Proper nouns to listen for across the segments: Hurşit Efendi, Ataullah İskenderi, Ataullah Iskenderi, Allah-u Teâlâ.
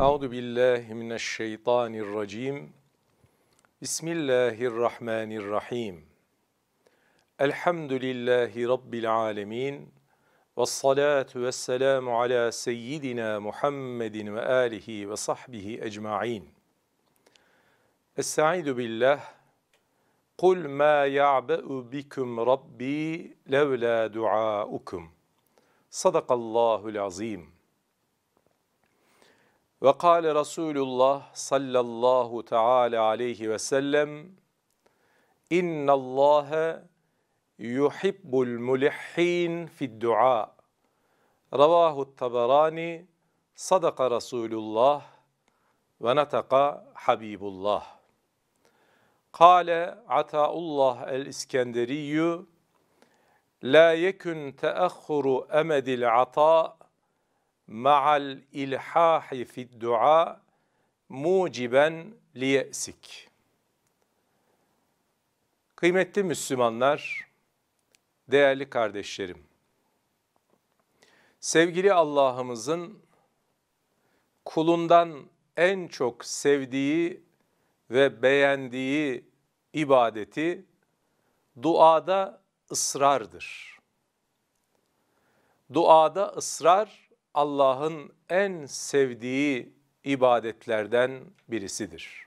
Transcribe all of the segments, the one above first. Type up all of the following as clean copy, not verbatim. Euzubillahimineşşeytanirracim. Bismillahirrahmanirrahim. Elhamdülillahi Rabbil alemin. Vessalatu vesselamu ala seyyidina Muhammedin ve alihi ve sahbihi ecma'in. Estaizu billah. Kul ma ya'be'u bikum Rabbi levla duaukum. Sadakallahul azim. Ve kâle Resulullah sallallahu teâlâ aleyhi ve sellem, İnnallâhe yuhibbul mulihhîn fidduâ. Ravâhu Tabarani, sadaka Resulullah ve nataka Habibullah. Kâle Ataullah el-İskenderiyyü, La yekun teahhuru emedil atâ, ma'al ilhahi fid dua muciben liyesik. Kıymetli Müslümanlar, değerli kardeşlerim, sevgili Allah'ımızın kulundan en çok sevdiği ve beğendiği ibadeti duada ısrardır. Duada ısrar Allah'ın en sevdiği ibadetlerden birisidir.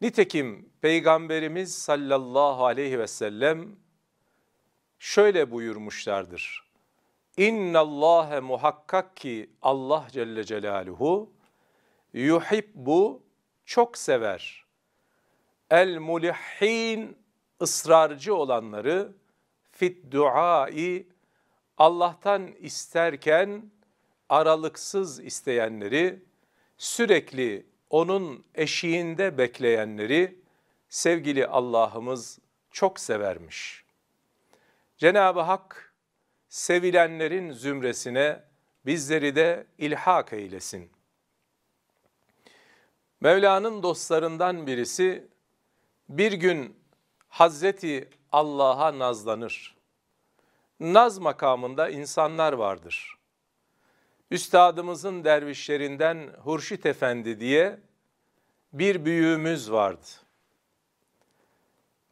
Nitekim Peygamberimiz sallallahu aleyhi ve sellem şöyle buyurmuşlardır. İnnallâhe muhakkak ki Allah Celle Celaluhu yuhibbu çok sever. El mulihhin ısrarcı olanları fit duai Allah'tan isterken aralıksız isteyenleri, sürekli onun eşiğinde bekleyenleri sevgili Allah'ımız çok severmiş. Cenab-ı Hak sevilenlerin zümresine bizleri de ilhak eylesin. Mevla'nın dostlarından birisi bir gün Hazreti Allah'a nazlanır. Naz makamında insanlar vardır. Üstadımızın dervişlerinden Hurşit Efendi diye bir büyüğümüz vardı.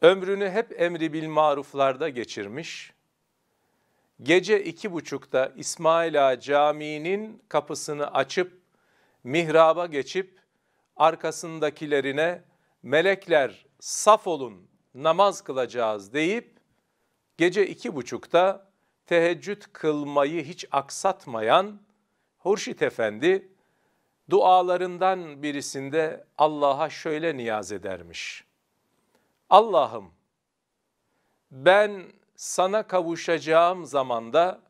Ömrünü hep emri bil maruflarda geçirmiş. Gece 2.30'da İsmail Ağa Camii'nin kapısını açıp mihraba geçip arkasındakilerine melekler saf olun namaz kılacağız deyip gece 2.30'da teheccüd kılmayı hiç aksatmayan Hurşit Efendi dualarından birisinde Allah'a şöyle niyaz edermiş. Allah'ım ben sana kavuşacağım zamanda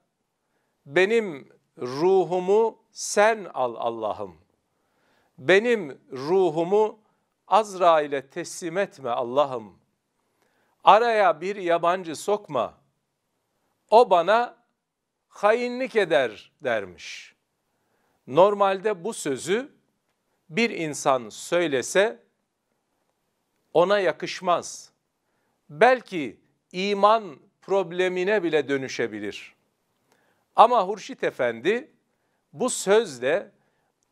benim ruhumu sen al Allah'ım. Benim ruhumu Azrail'e teslim etme Allah'ım. Araya bir yabancı sokma, o bana hainlik eder dermiş. Normalde bu sözü bir insan söylese ona yakışmaz. Belki iman problemine bile dönüşebilir. Ama Hurşit Efendi bu sözle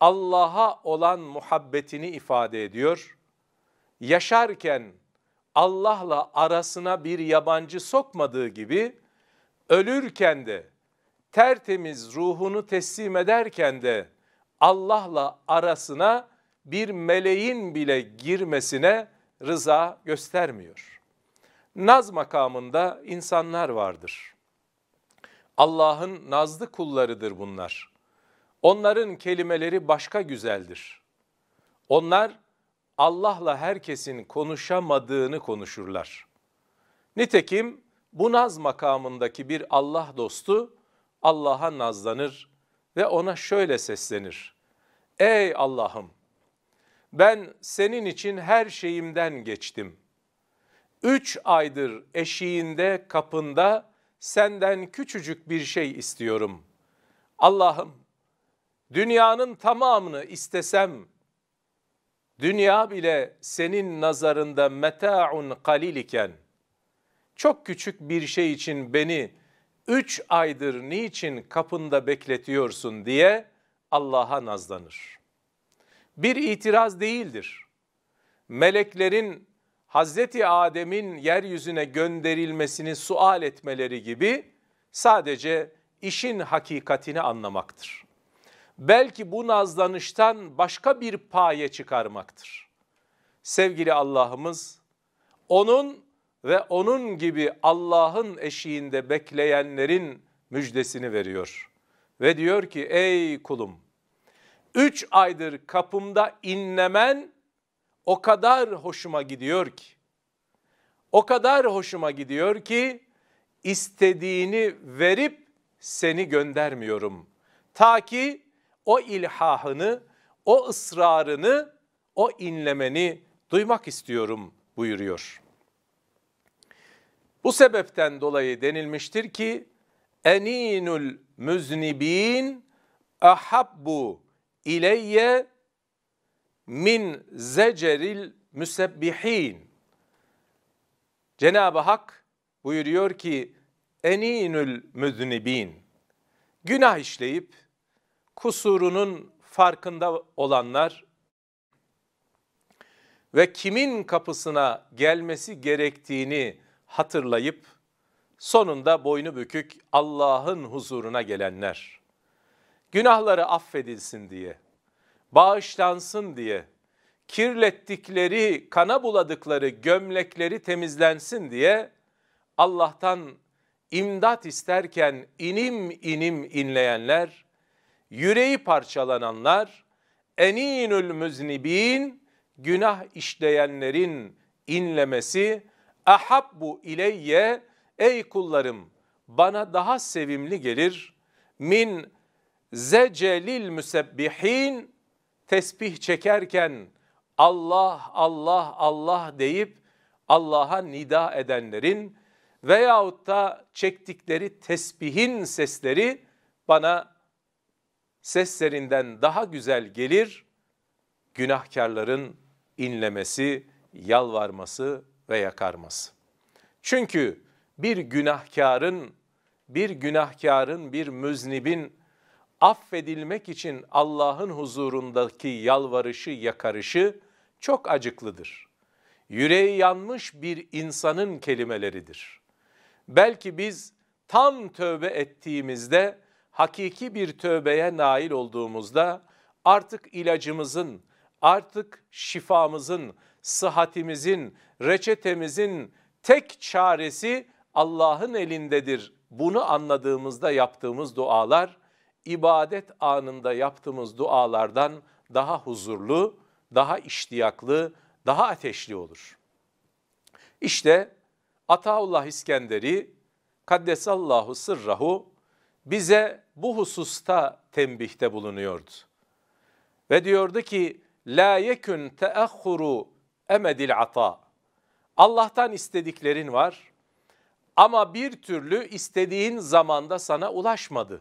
Allah'a olan muhabbetini ifade ediyor. Yaşarken Allah'la arasına bir yabancı sokmadığı gibi ölürken de tertemiz ruhunu teslim ederken de Allah'la arasına bir meleğin bile girmesine rıza göstermiyor. Naz makamında insanlar vardır. Allah'ın nazlı kullarıdır bunlar. Onların kelimeleri başka güzeldir. Onlar Allah'la herkesin konuşamadığını konuşurlar. Nitekim bu naz makamındaki bir Allah dostu Allah'a nazlanır ve ona şöyle seslenir. Ey Allah'ım ben senin için her şeyimden geçtim. 3 aydır eşiğinde kapında senden küçücük bir şey istiyorum. Allah'ım dünyanın tamamını istesem, dünya bile senin nazarında meta'un kalil iken çok küçük bir şey için beni 3 aydır niçin kapında bekletiyorsun diye Allah'a nazlanır. Bir itiraz değildir. Meleklerin Hazreti Adem'in yeryüzüne gönderilmesini sual etmeleri gibi sadece işin hakikatini anlamaktır. Belki bu nazlanıştan başka bir paye çıkarmaktır. Sevgili Allah'ımız, onun ve onun gibi Allah'ın eşiğinde bekleyenlerin müjdesini veriyor. Ve diyor ki, ey kulum, 3 aydır kapımda inlemen o kadar hoşuma gidiyor ki, istediğini verip seni göndermiyorum. Ta ki o ilhahını, o ısrarını, o inlemeni duymak istiyorum buyuruyor. Bu sebepten dolayı denilmiştir ki, Eninül müznibin ahabbu ileyye min zeceril müsebbihin. Cenab-ı Hak buyuruyor ki, Eninül müznibin, günah işleyip kusurunun farkında olanlar ve kimin kapısına gelmesi gerektiğini hatırlayıp sonunda boynu bükük Allah'ın huzuruna gelenler, günahları affedilsin diye, bağışlansın diye, kirlettikleri, kana buladıkları gömlekleri temizlensin diye Allah'tan imdat isterken inim inim inleyenler, yüreği parçalananlar, eninül müznibin, günah işleyenlerin inlemesi, ahabbu ileyye, ey kullarım bana daha sevimli gelir, min zecelil müsebbihin, tesbih çekerken Allah Allah Allah deyip Allah'a nida edenlerin veyahut da çektikleri tesbihin sesleri bana seslerinden daha güzel gelir, günahkarların inlemesi, yalvarması ve yakarması. Çünkü bir günahkarın, bir müznibin affedilmek için Allah'ın huzurundaki yalvarışı, yakarışı çok acıklıdır. Yüreği yanmış bir insanın kelimeleridir. Belki biz tam tövbe ettiğimizde, hakiki bir tövbeye nail olduğumuzda artık ilacımızın, artık şifamızın, sıhhatimizin, reçetemizin tek çaresi Allah'ın elindedir. Bunu anladığımızda yaptığımız dualar, ibadet anında yaptığımız dualardan daha huzurlu, daha iştiyaklı, daha ateşli olur. İşte Ataullah İskenderi, kaddesallahu sırrahu, bize bu hususta tembihte bulunuyordu. Ve diyordu ki, la yekun teahhuru emedil ata. Allah'tan istediklerin var ama bir türlü istediğin zamanda sana ulaşmadı.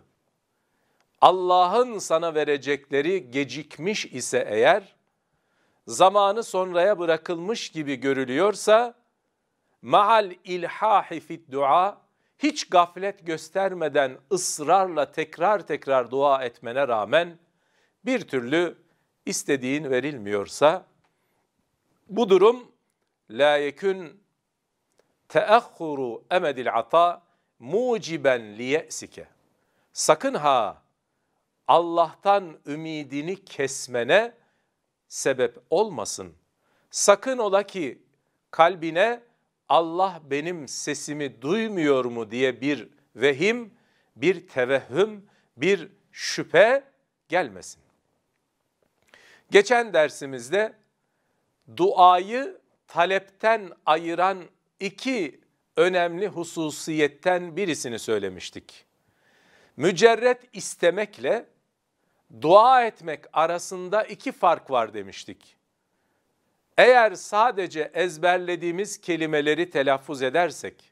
Allah'ın sana verecekleri gecikmiş ise eğer, zamanı sonraya bırakılmış gibi görülüyorsa, maal ilhahi fid dua, hiç gaflet göstermeden ısrarla tekrar dua etmene rağmen bir türlü istediğin verilmiyorsa, bu durum la yekun teahhuru emedil ata muciben liyesike. Sakın ha Allah'tan ümidini kesmene sebep olmasın. Sakın ola ki kalbine Allah benim sesimi duymuyor mu diye bir vehim, bir tevehhüm, bir şüphe gelmesin. Geçen dersimizde duayı talepten ayıran 2 önemli hususiyetten birisini söylemiştik. Mücerret istemekle dua etmek arasında 2 fark var demiştik. Eğer sadece ezberlediğimiz kelimeleri telaffuz edersek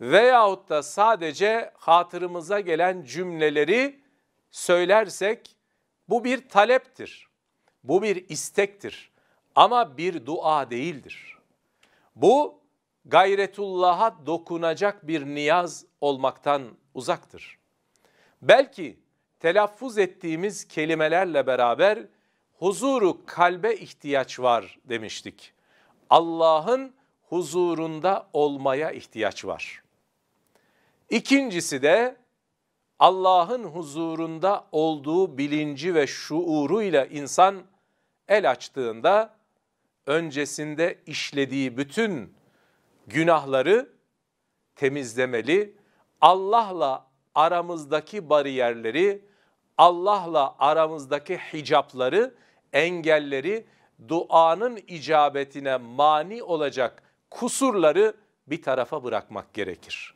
veyahut da sadece hatırımıza gelen cümleleri söylersek, bu bir taleptir, bu bir istektir ama bir dua değildir. Bu gayretullah'a dokunacak bir niyaz olmaktan uzaktır. Belki telaffuz ettiğimiz kelimelerle beraber huzuru kalbe ihtiyaç var demiştik. Allah'ın huzurunda olmaya ihtiyaç var. İkincisi de Allah'ın huzurunda olduğu bilinci ve şuuruyla insan el açtığında öncesinde işlediği bütün günahları temizlemeli, Allah'la aramızdaki bariyerleri, Allah'la aramızdaki hicapları, engelleri, duanın icabetine mani olacak kusurları bir tarafa bırakmak gerekir.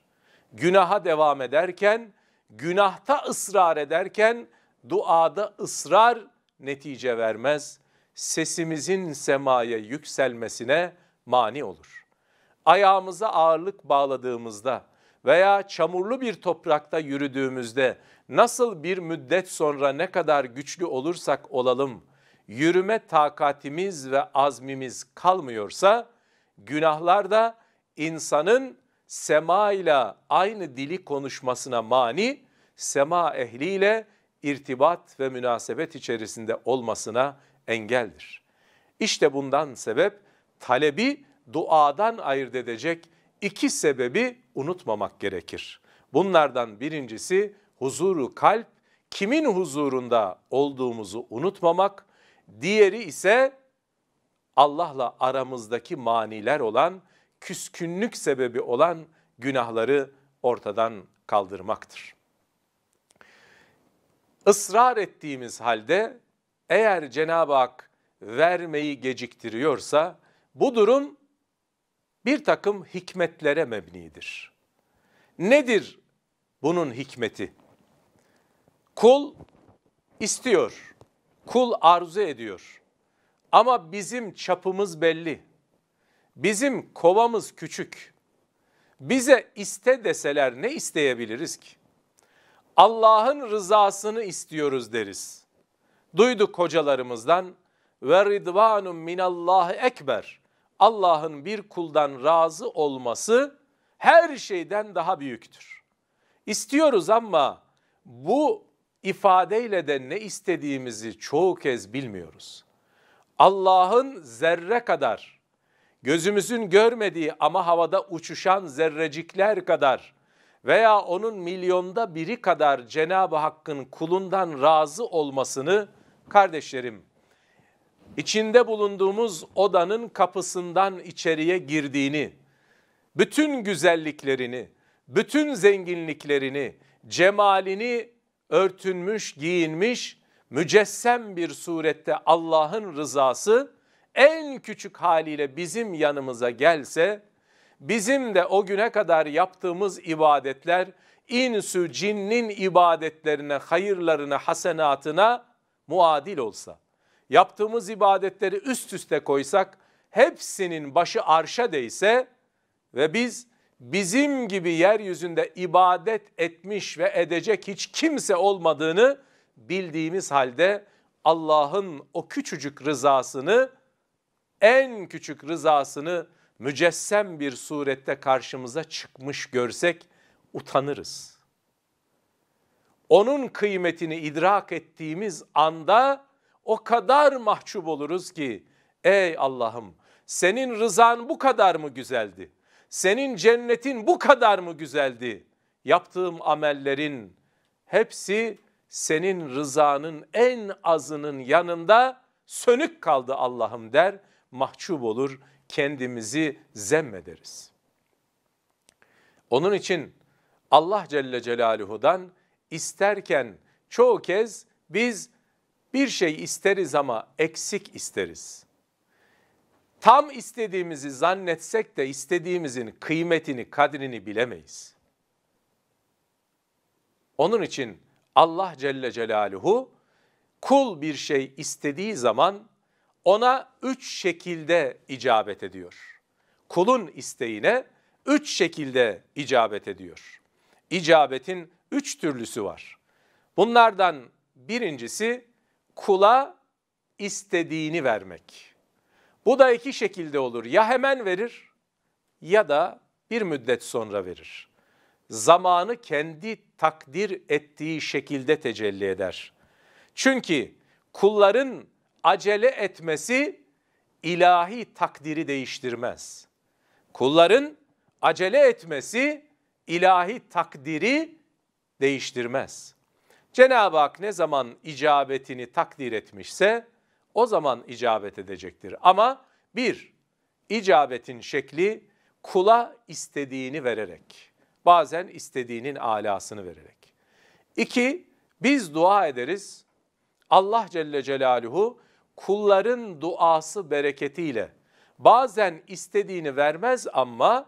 Günaha devam ederken, günahta ısrar ederken duada ısrar netice vermez. Sesimizin semaya yükselmesine mani olur. Ayağımıza ağırlık bağladığımızda veya çamurlu bir toprakta yürüdüğümüzde nasıl bir müddet sonra ne kadar güçlü olursak olalım yürüme takatimiz ve azmimiz kalmıyorsa günahlar da insanın sema ile aynı dili konuşmasına mani, sema ehliyle irtibat ve münasebet içerisinde olmasına engeldir. İşte bundan sebep talebi duadan ayırt edecek iki sebebi unutmamak gerekir. Bunlardan birincisi huzuru kalp, kimin huzurunda olduğumuzu unutmamak, diğeri ise Allah'la aramızdaki maniler olan, küskünlük sebebi olan günahları ortadan kaldırmaktır. Israr ettiğimiz halde eğer Cenab-ı Hak vermeyi geciktiriyorsa bu durum bir takım hikmetlere mebnidir. Nedir bunun hikmeti? Kul istiyor, kul arzu ediyor ama bizim çapımız belli. Bizim kovamız küçük. Bize iste deseler ne isteyebiliriz ki? Allah'ın rızasını istiyoruz deriz. Duyduk hocalarımızdan ve ridvanun minallahi ekber. Allah'ın bir kuldan razı olması her şeyden daha büyüktür. İstiyoruz ama bu ifadeyle de ne istediğimizi çoğu kez bilmiyoruz. Allah'ın zerre kadar, gözümüzün görmediği ama havada uçuşan zerrecikler kadar veya onun milyonda biri kadar Cenab-ı Hakk'ın kulundan razı olmasını kardeşlerim, içinde bulunduğumuz odanın kapısından içeriye girdiğini, bütün güzelliklerini, bütün zenginliklerini, cemalini örtünmüş, giyinmiş, mücessem bir surette Allah'ın rızası en küçük haliyle bizim yanımıza gelse, bizim de o güne kadar yaptığımız ibadetler, insü cinnin ibadetlerine, hayırlarına, hasenatına muadil olsa, yaptığımız ibadetleri üst üste koysak, hepsinin başı arşa değse ve biz bizim gibi yeryüzünde ibadet etmiş ve edecek hiç kimse olmadığını bildiğimiz halde Allah'ın o küçücük rızasını, en küçük rızasını mücessem bir surette karşımıza çıkmış görsek utanırız. Onun kıymetini idrak ettiğimiz anda o kadar mahcup oluruz ki, ey Allah'ım senin rızan bu kadar mı güzeldi? Senin cennetin bu kadar mı güzeldi? Yaptığım amellerin hepsi senin rızanın en azının yanında sönük kaldı Allah'ım der. Mahcup olur, kendimizi zemmederiz. Onun için Allah Celle Celaluhu'dan isterken çoğu kez biz bir şey isteriz ama eksik isteriz. Tam istediğimizi zannetsek de istediğimizin kıymetini, kadrini bilemeyiz. Onun için Allah Celle Celaluhu kul bir şey istediği zaman ona üç şekilde icabet ediyor. Kulun isteğine üç şekilde icabet ediyor. İcabetin üç türlüsü var. Bunlardan birincisi kula istediğini vermek. Bu da iki şekilde olur. Ya hemen verir ya da bir müddet sonra verir. zamanı kendi takdir ettiği şekilde tecelli eder. Çünkü kulların acele etmesi ilahi takdiri değiştirmez. Kulların acele etmesi ilahi takdiri değiştirmez. Cenab-ı Hak ne zaman icabetini takdir etmişse o zaman icabet edecektir. Ama bir, icabetin şekli kula istediğini vererek, bazen istediğinin alasını vererek. İki, biz dua ederiz. Allah Celle Celaluhu kulların duası bereketiyle bazen istediğini vermez ama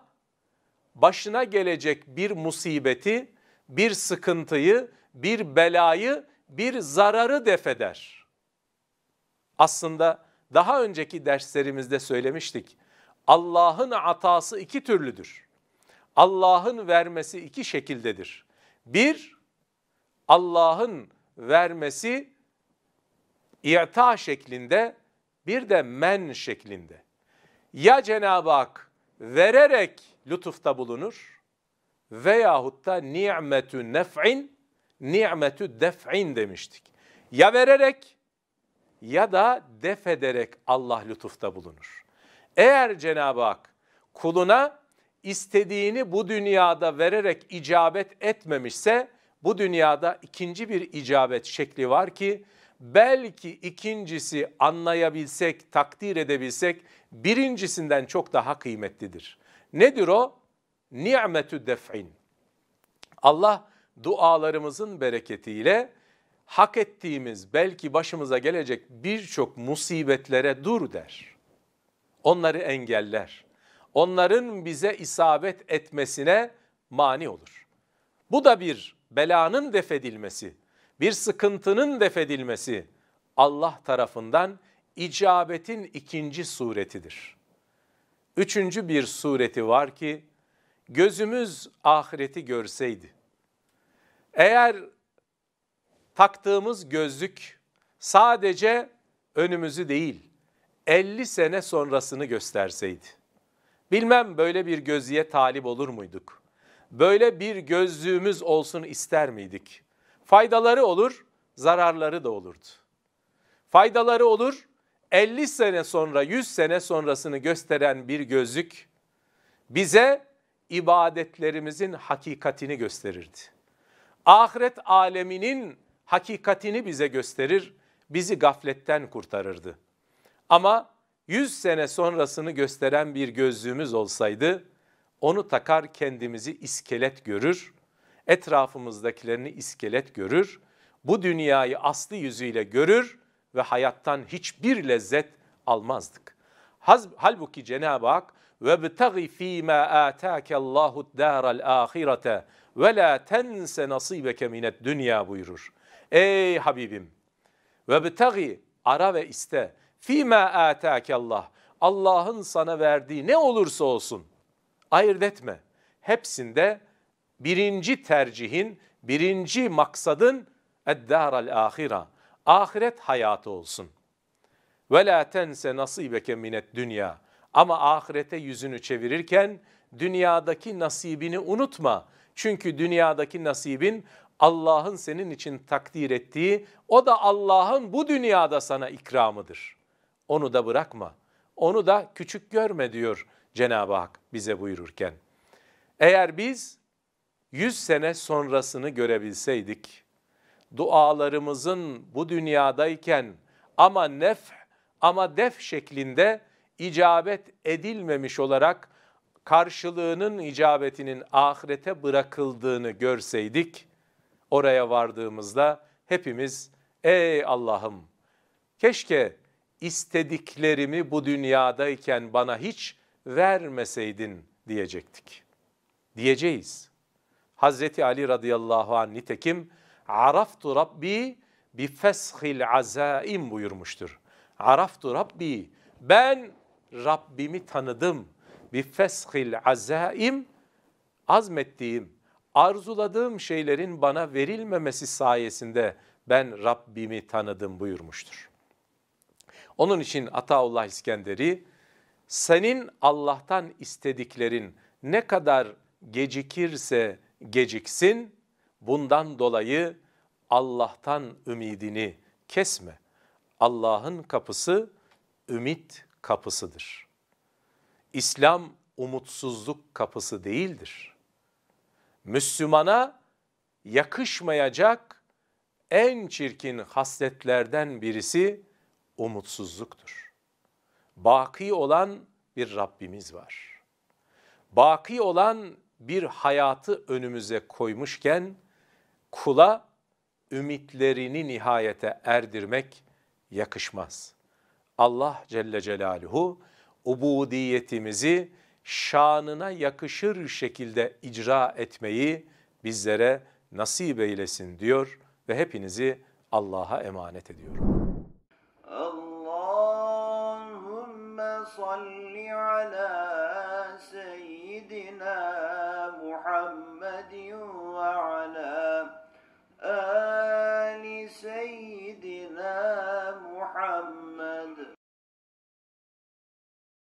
başına gelecek bir musibeti, bir sıkıntıyı, bir belayı, bir zararı def eder. Aslında daha önceki derslerimizde söylemiştik. Allah'ın atası iki türlüdür. Allah'ın vermesi iki şekildedir. Bir, Allah'ın vermesi i'ta şeklinde, bir de men şeklinde. Ya Cenab-ı Hak vererek lütufta bulunur veyahut da ni'metü nef'in, ni'metü def'in demiştik. Ya vererek ya da def ederek Allah lütufta bulunur. Eğer Cenab-ı Hak kuluna istediğini bu dünyada vererek icabet etmemişse, bu dünyada ikinci bir icabet şekli var ki belki ikincisi anlayabilsek, takdir edebilsek birincisinden çok daha kıymetlidir. Nedir o? Ni'metü def'in. Allah dualarımızın bereketiyle hak ettiğimiz, belki başımıza gelecek birçok musibetlere dur der. Onları engeller. Onların bize isabet etmesine mani olur. Bu da bir belanın defedilmesi, bir sıkıntının defedilmesi Allah tarafından icabetin ikinci suretidir. Üçüncü bir sureti var ki gözümüz ahireti görseydi. Eğer taktığımız gözlük sadece önümüzü değil 50 sene sonrasını gösterseydi, bilmem böyle bir gözlüğe talip olur muyduk? Böyle bir gözlüğümüz olsun ister miydik? Faydaları olur, zararları da olurdu. Faydaları olur, 50 sene sonra, 100 sene sonrasını gösteren bir gözlük bize ibadetlerimizin hakikatini gösterirdi. Ahiret aleminin hakikatini bize gösterir, bizi gafletten kurtarırdı. Ama 100 sene sonrasını gösteren bir gözlüğümüz olsaydı, onu takar kendimizi iskelet görür, etrafımızdakilerini iskelet görür, bu dünyayı aslı yüzüyle görür ve hayattan hiçbir lezzet almazdık. Halbuki Cenab-ı Hak وَبْتَغِ ف۪ي مَا آتَاكَ اللّٰهُ الدَّارَ الْآخِرَةَ وَلَا تَنْسَ نَصِيبَكَ مِنَ الدُّنْيَا buyurur. Ey Habibim, وَبْتَغِ ara ve iste, ف۪ي مَا آتَاكَ اللّٰهُ Allah'ın sana verdiği ne olursa olsun ayırt etme. Hepsinde birinci tercihin, birinci maksadın اَدَّارَ الْآخِرَةِ ahiret hayatı olsun. وَلَا تَنْسَ نَصِيبَكَ مِنَ الدُّنْيَا Ama ahirete yüzünü çevirirken dünyadaki nasibini unutma. Çünkü dünyadaki nasibin Allah'ın senin için takdir ettiği, o da Allah'ın bu dünyada sana ikramıdır. Onu da bırakma, onu da küçük görme diyor Cenab-ı Hak bize buyururken. Eğer biz 100 sene sonrasını görebilseydik, dualarımızın bu dünyadayken ama nef ama def şeklinde icabet edilmemiş olarak karşılığının, icabetinin ahirete bırakıldığını görseydik, oraya vardığımızda hepimiz ey Allah'ım keşke istediklerimi bu dünyadayken bana hiç vermeseydin diyecektik. Diyeceğiz. Hazreti Ali radıyallahu anh nitekim Araftu Rabbi bi feshil azaim buyurmuştur. Araftu Rabbi, ben Rabbimi tanıdım. Bi feshil azaim, azmettiğim, arzuladığım şeylerin bana verilmemesi sayesinde ben Rabbimi tanıdım buyurmuştur. Onun için Ataullah İskenderi, senin Allah'tan istediklerin ne kadar gecikirse geciksin. Bundan dolayı Allah'tan ümidini kesme. Allah'ın kapısı ümit kapısıdır. İslam umutsuzluk kapısı değildir. Müslümana yakışmayacak en çirkin hasletlerden birisi umutsuzluktur. Baki olan bir Rabbimiz var. Baki olan bir hayatı önümüze koymuşken kula ümitlerini nihayete erdirmek yakışmaz. Allah Celle Celaluhu ubudiyetimizi şanına yakışır şekilde icra etmeyi bizlere nasip eylesin diyor ve hepinizi Allah'a emanet ediyorum. Allahümme salli ala seyyidina Muhammedin ve ala ali seyyidina Muhammed.